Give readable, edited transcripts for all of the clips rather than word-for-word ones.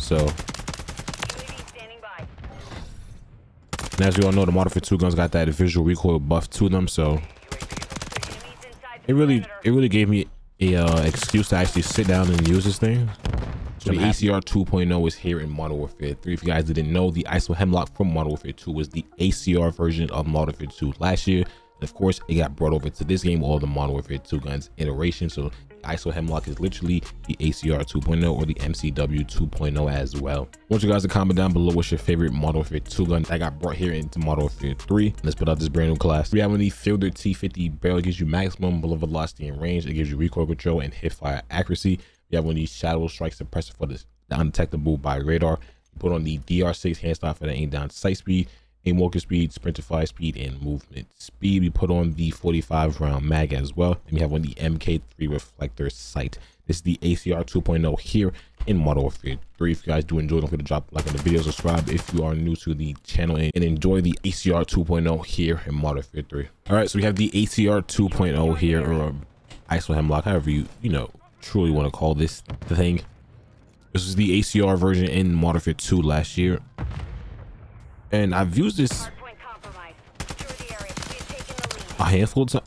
So, and as we all know, the Modern Warfare 2 guns got that visual recoil buff to them, so it really gave me a excuse to actually sit down and use this thing. So the ACR 2.0 is here in Modern Warfare 3. If you guys didn't know, the ISO Hemlock from Modern Warfare 2 was the ACR version of Modern Warfare 2 last year. And of course, it got brought over to this game, all the Modern Warfare 2 guns iteration. So the ISO Hemlock is literally the ACR 2.0 or the MCW 2.0 as well. I want you guys to comment down below what's your favorite Modern Warfare 2 gun that got brought here into Modern Warfare 3. Let's put out this brand new class. We have the Fielder T50 barrel. It gives you maximum bullet velocity and range. It gives you recoil control and hip fire accuracy. You have one of these Shadow Strike suppressor for this, the undetectable by radar. You put on the DR6 handstop for the aim down sight speed, aim walker speed, sprinter fire speed, and movement speed. We put on the 45 round mag as well. And we have one of the MK3 Reflector Sight. This is the ACR 2.0 here in Modern Warfare 3. If you guys do enjoy, don't forget to drop a like on the video, subscribe if you are new to the channel, and enjoy the ACR 2.0 here in Modern Warfare 3. All right, so we have the ACR 2.0 here, or ISO Hemlock, however you know, truly want to call this the thing. This is the ACR version in Modern Warfare 2 last year, and I've used this a handful of times.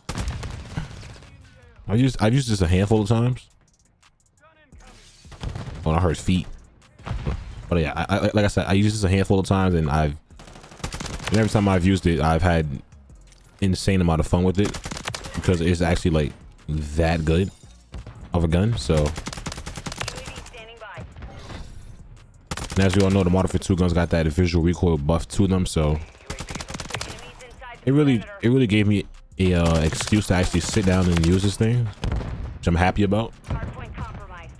I've used this a handful of times. Oh, I heard feet. But yeah, like I said, I used this a handful of times, and every time I've used it, I've had insane amount of fun with it because it's actually like that good of a gun. So, and as we all know, the Modern Warfare 2 guns got that visual recoil buff to them, so it really gave me a excuse to actually sit down and use this thing, which I'm happy about.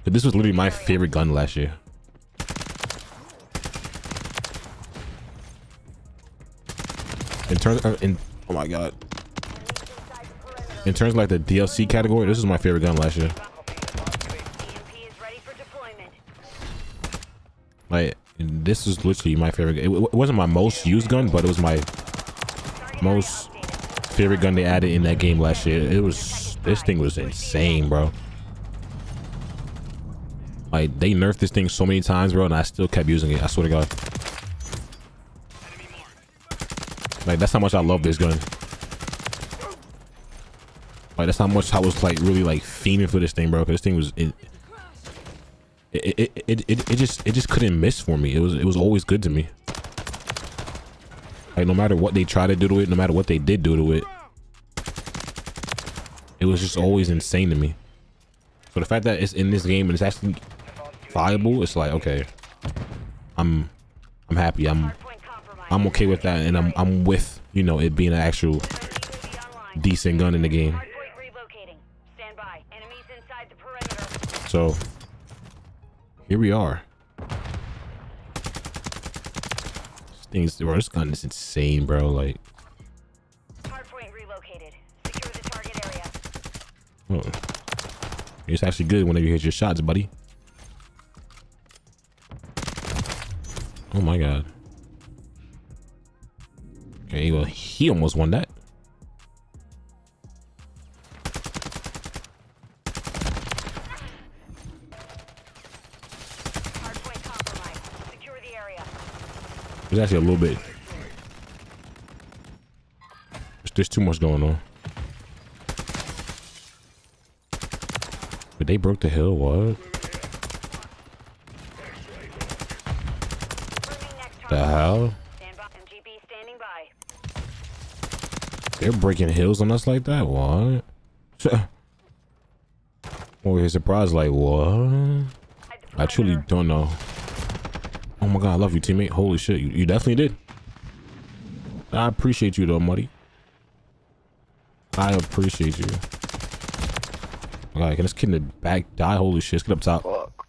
But this was literally my favorite gun last year. Oh my god, in terms of like the DLC category, this is my favorite gun last year. Like, this is literally my favorite gun. It wasn't my most used gun, but it was my most favorite gun they added in that game last year. It was, this thing was insane, bro. Like, they nerfed this thing so many times, bro, and I still kept using it. I swear to God. Like, that's how much I love this gun. Like, that's how much I was like really like fiending for this thing, bro. Because this thing was it just couldn't miss for me. It was always good to me. Like, no matter what they tried to do to it, no matter what they did do to it, it was just always insane to me. So the fact that it's in this game and it's actually viable, it's like, okay, I'm happy. I'm okay with that, and I'm with, you know, it being an actual decent gun in the game. So here we are. This gun is insane, bro. Like, hardpoint relocated. Secure the target area. Oh. It's actually good whenever you hit your shots, buddy. Oh my god. Okay, well, he almost won that. There's actually a little bit. There's too much going on. But they broke the hill, what? The hell? They're breaking hills on us like that, what? Or you're surprised, like, what? I truly don't know. Oh my god, I love you, teammate. Holy shit, you definitely did. I appreciate you though, Muddy. I appreciate you. All right, can this kid in the back die? Holy shit, let's get up top. Fuck.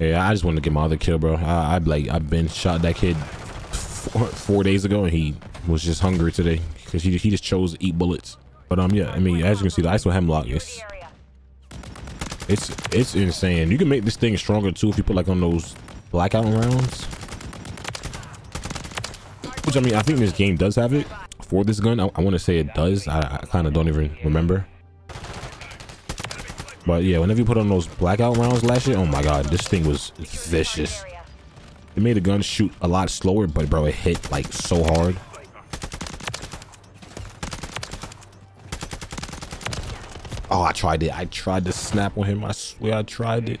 Yeah, I just wanted to get my other kill, bro. I've been shot that kid four days ago, and he was just hungry today because he just chose to eat bullets. But yeah, I mean, as you can see, the ISO Hemlock is. It's insane. You can make this thing stronger too if you put like on those blackout rounds, which I mean, I think this game does have it for this gun. I want to say it does. I kind of don't even remember. But yeah, whenever you put on those blackout rounds last year, oh my god, this thing was vicious. It made the gun shoot a lot slower, but bro, it hit like so hard. Oh, I tried it. I tried to snap on him. I swear I tried it.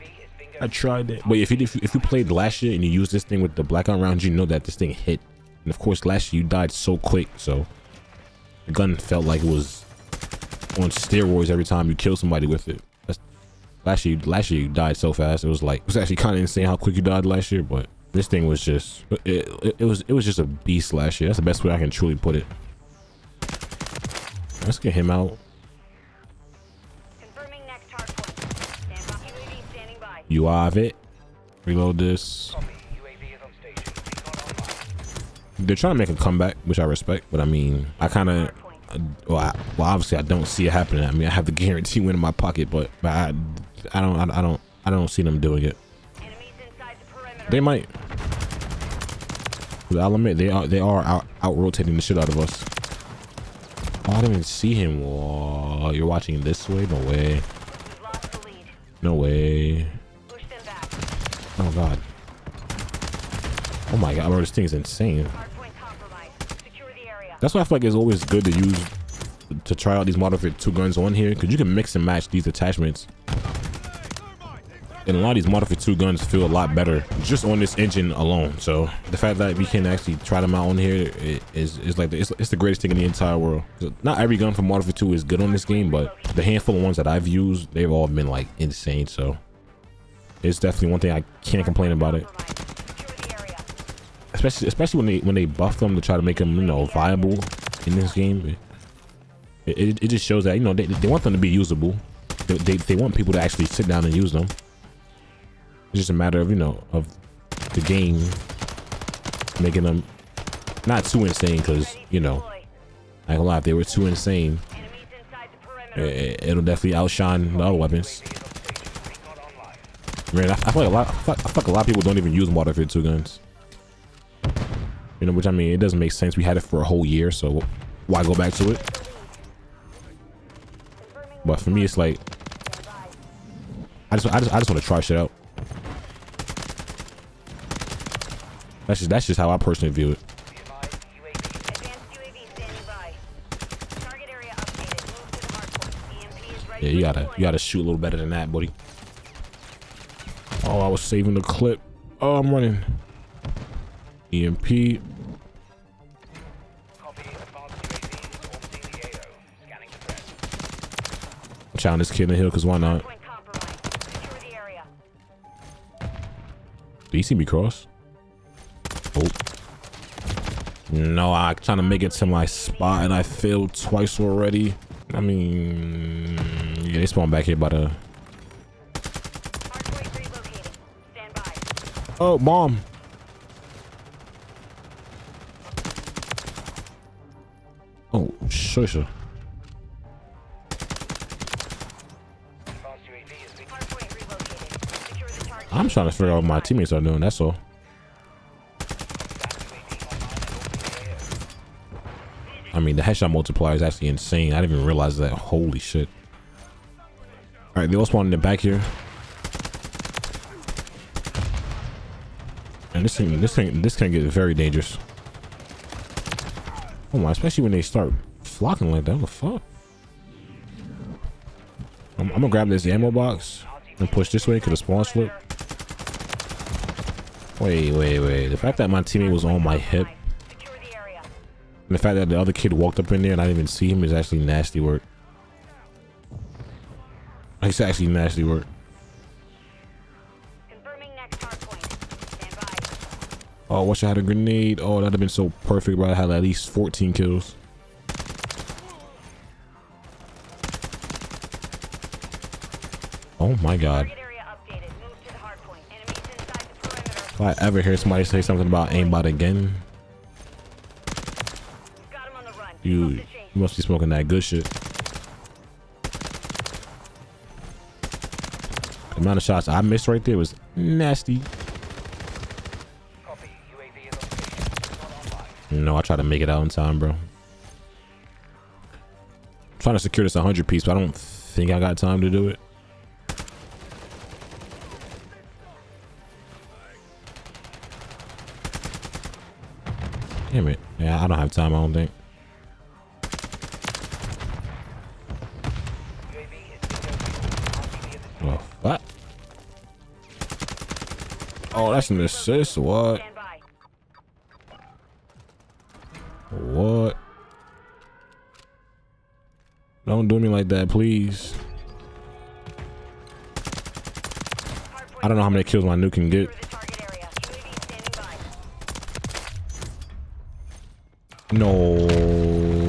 I tried it. But if you played last year and you used this thing with the blackout rounds, you know that this thing hit. And of course, last year you died so quick, so the gun felt like it was on steroids every time you killed somebody with it. Last year you died so fast. It was like, it was actually kind of insane how quick you died last year, but this thing was just, it was just a beast last year. That's the best way I can truly put it. Let's get him out. You have it. Reload this. They're trying to make a comeback, which I respect, but I mean, I kind of, well, obviously I don't see it happening. I mean, I have the guarantee win in my pocket, but I don't see them doing it. They might. I'll admit they are out rotating the shit out of us. Oh, I didn't even see him. Whoa, you're watching this way? No way. No way. Oh god. Oh my god, bro, this thing is insane. That's why I feel like it's always good to use, to try out these Modern Warfare 2 guns on here, because you can mix and match these attachments. And a lot of these Modern Warfare 2 guns feel a lot better just on this engine alone. So the fact that we can actually try them out on here is like it's the greatest thing in the entire world. Not every gun from Modern Warfare 2 is good on this game, but the handful of ones that I've used, they've all been like insane. So it's definitely one thing I can't complain about it. Especially when they buff them to try to make them, you know, viable in this game. It just shows that, you know, they want them to be usable. They want people to actually sit down and use them. It's just a matter of, you know, of the game making them not too insane, because, you know, I ain't gonna lie, if they were too insane, it'll definitely outshine the other weapons. Man, I feel like a lot of people don't even use Modern Warfare 2 guns. You know, which I mean, it doesn't make sense. We had it for a whole year, so why go back to it? But for me, it's like I just want to try shit out. That's just how I personally view it. Yeah, you gotta shoot a little better than that, buddy. Oh, I was saving the clip. Oh, I'm running. EMP. I'm trying this kid in the hill, because why not? Do you see me cross? Oh. No, I'm trying to make it to my spot, and I failed twice already. I mean, yeah, they spawned back here by the... Oh, bomb. Oh, shusha. I'm trying to figure out what my teammates are doing, that's all. I mean, the headshot multiplier is actually insane. I didn't even realize that. Holy shit. All right, they all spawned in the back here. And this can get very dangerous. Oh my, especially when they start flocking like that. What the fuck? I'm gonna grab this ammo box and push this way because the spawn slip. Wait. The fact that my teammate was on my hip, and the fact that the other kid walked up in there and I didn't even see him is actually nasty work. It's actually nasty work. Oh, I wish I had a grenade. Oh, that'd have been so perfect, bro. I had at least 14 kills. Oh my god. If I ever hear somebody say something about aimbot again, you must be smoking that good shit. The amount of shots I missed right there was nasty. No, I try to make it out in time, bro. I'm trying to secure this 100 piece, but I don't think I got time to do it. Damn it. Yeah, I don't have time, I don't think. Oh, what? Oh, that's an assist. What? What? Don't do me like that, please. I don't know how many kills my nuke can get. No,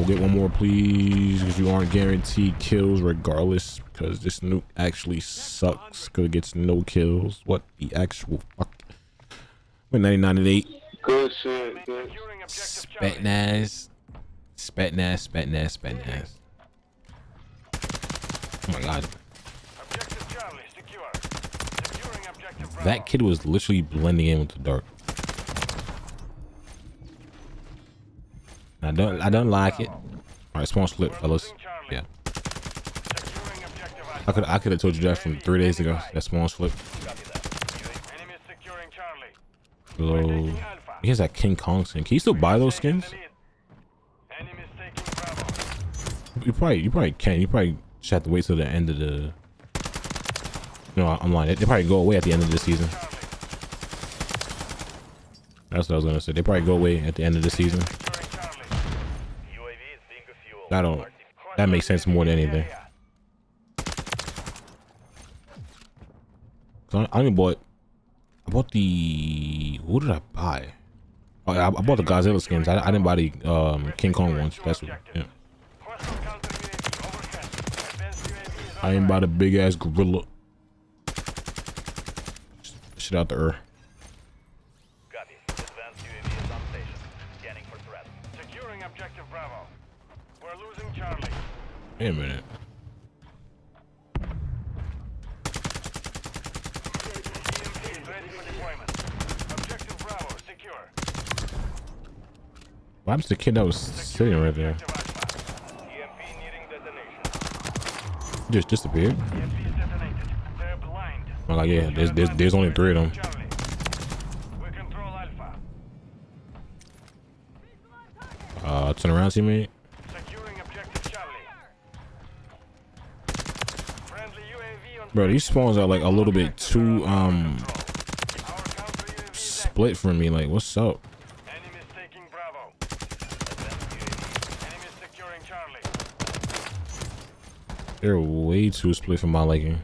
get one more, please, because you aren't guaranteed kills regardless, because this nuke actually sucks because it gets no kills. What the actual fuck? We're 99 and 8. Good shit, good. Spetnaz. Spetnaz, Spetnaz, Spetnaz. Oh my god. That kid was literally blending in with the dark. I don't like it. Alright, spawn slip, fellas. Yeah. I could have told you that from 3 days ago. That spawn slip. Hello. He has that King Kong skin. Can you still buy those skins? You probably can. You probably just have to wait till the end of the. No, I'm lying. They probably go away at the end of the season. That's what I was gonna say. They probably go away at the end of the season. That makes sense more than anything. So I only bought. I bought the. What did I buy? Oh, I bought the Godzilla skins. I didn't buy the King Kong ones. That's what. Yeah. I ain't buy the big ass gorilla. Shit out the earth. Copy. Advanced UAV is on station. Scanning for threat. Securing objective Bravo. We're losing Charlie. Wait a minute. EMP ready for deployment. Objective Bravo secure. Why was the kid that was sitting right there? EMP needing detonation. He just disappeared. Like, yeah, there's only 3 of them. Turn around, teammate. Bro, these spawns are like a little bit too split for me. Like, what's up? They're way too split for my liking.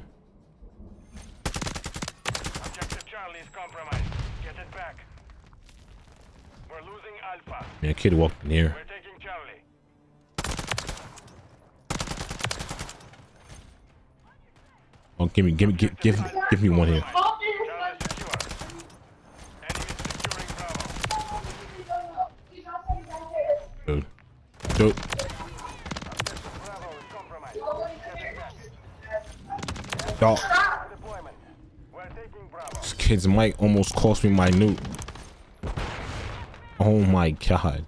Yeah, kid walked near. We're taking Charlie. Oh, give me one here. Dude. Dude. Dog. This kid's mic almost cost me my nuke. Oh my god.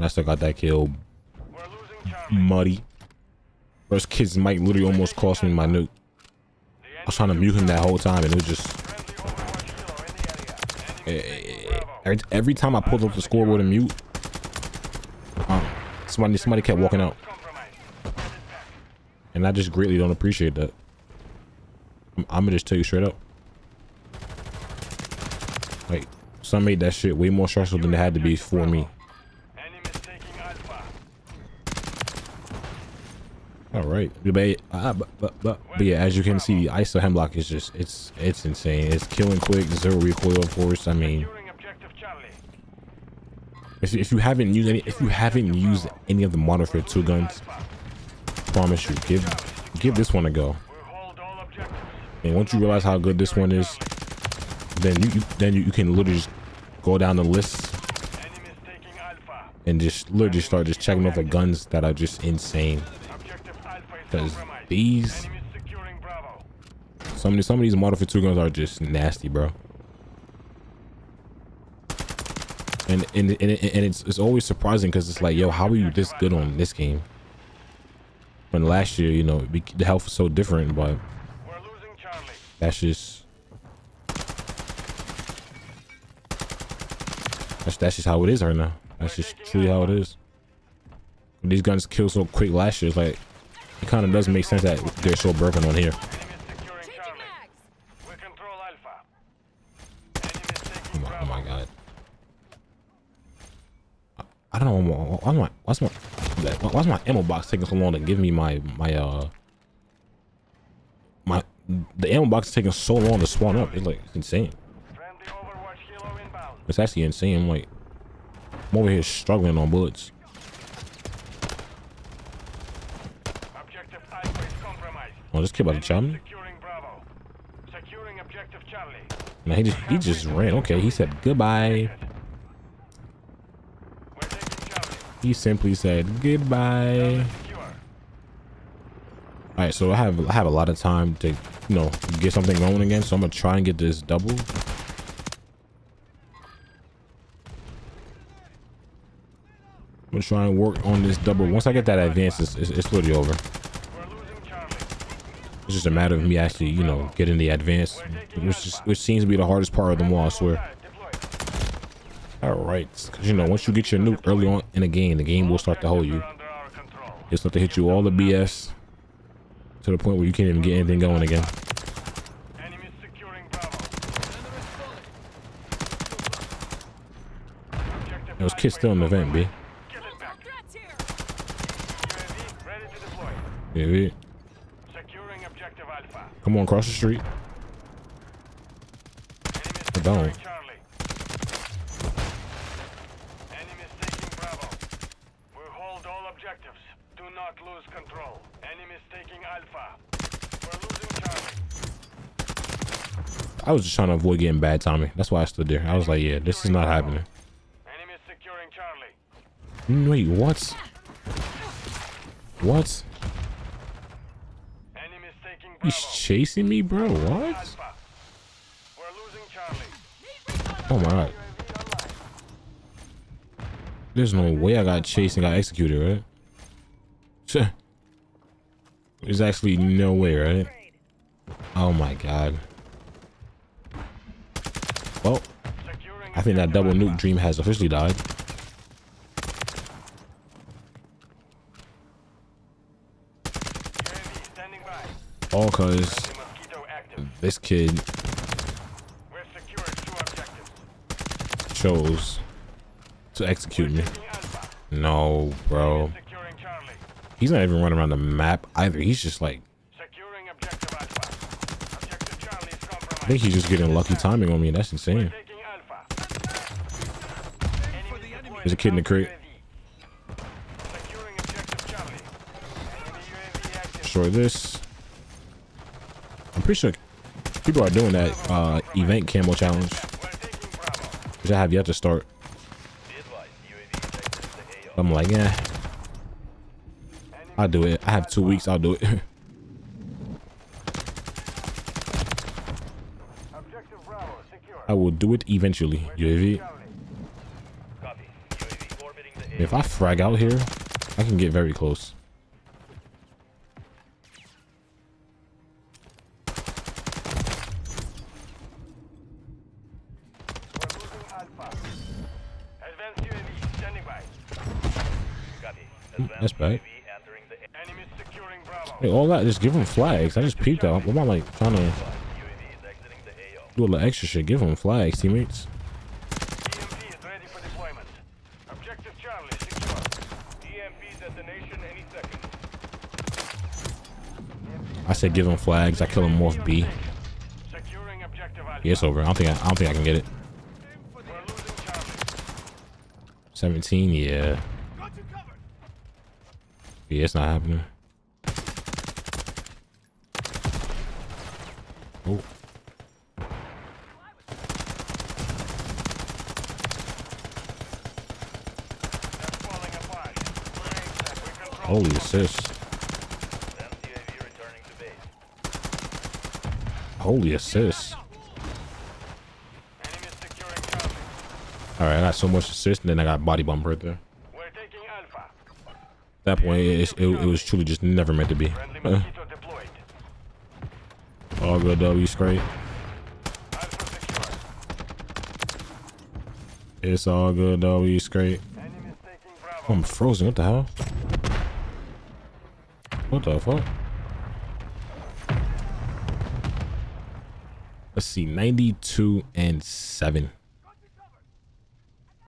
I still got that kill. Muddy. First kid's mic literally almost cost me my nuke. I was trying to mute him that whole time and it was just... Every time I pulled up the scoreboard and mute... somebody kept walking out. And I just greatly don't appreciate that. I'm gonna just tell you straight up. Like, some made that shit way more stressful than it had to be for me. All right, but yeah, as you can see, the ISO Hemlock is just it's insane. It's killing quick, 0 recoil, of course. I mean, if you haven't used any of the Modern Warfare 2 guns, I promise you, give this one a go. And once you realize how good this one is, then you can literally just go down the list and just literally start just checking off the guns that are just insane. Because these, some of these Modern Warfare 2 guns are just nasty, bro. And it's always surprising because it's like, yo, how are you this good on this game? When last year, you know, the health was so different, but. That's just That's just how it is right now. That's just truly how it is. These guns kill so quick last year. It's like, it kind of doesn't make sense that they're so broken on here. Oh my god. I don't know why's my ammo box taking so long to give me the ammo box is taking so long to spawn up. It's like, it's insane. It's actually insane. I'm like, I'm over here struggling on bullets. Oh, this kid about to chop me. No, he just ran. Okay, he said goodbye. He simply said goodbye. All right, so I have a lot of time to, you know, get something going again. So I'm gonna try and get this double. I'm gonna try and work on this double. Once I get that advance, it's literally over. It's just a matter of me actually, you know, getting the advance, which seems to be the hardest part of them all, I swear. All right, because you know, once you get your nuke early on in the game will start to hold you. It'll start to hit you all the BS to the point where you can't even get anything going again. Those kids still in the vent, B. Yeah, B. Come on, cross the street. I don't. I was just trying to avoid getting bad timing. That's why I stood there. I was like, yeah, this is not happening. Wait, what? What? He's chasing me, bro. What? Oh my god. There's no way I got chased and got executed, right? There's actually no way, right? Oh my god. Well, I think that double nuke dream has officially died. All cause this kid chose to execute me. No, bro. He's not even running around the map either. He's just like, I think he's just getting lucky timing on me. That's insane. There's a kid in the crate. Destroy this. I'm pretty sure people are doing that event camo challenge, which I have yet to start. I'm like, yeah, I'll do it. I have 2 weeks. I'll do it. I will do it eventually. UAV. If I frag out here, I can get very close. That's bad. Hey, all that, just give him flags. I just peeped out. What am I like trying to do a little extra shit? Give him flags, teammates. I said give him flags. I kill him off B. Yeah, it's over. I don't think I can get it. 17, yeah. Yeah, it's not happening. Oh. Holy assist. Holy assist. Alright, I got so much assist and then I got body bump right there. At that point, it was truly just never meant to be. All good though, you straight. It's all good though, we straight. Oh, I'm frozen, what the hell? What the fuck? Let's see, 92 and 7.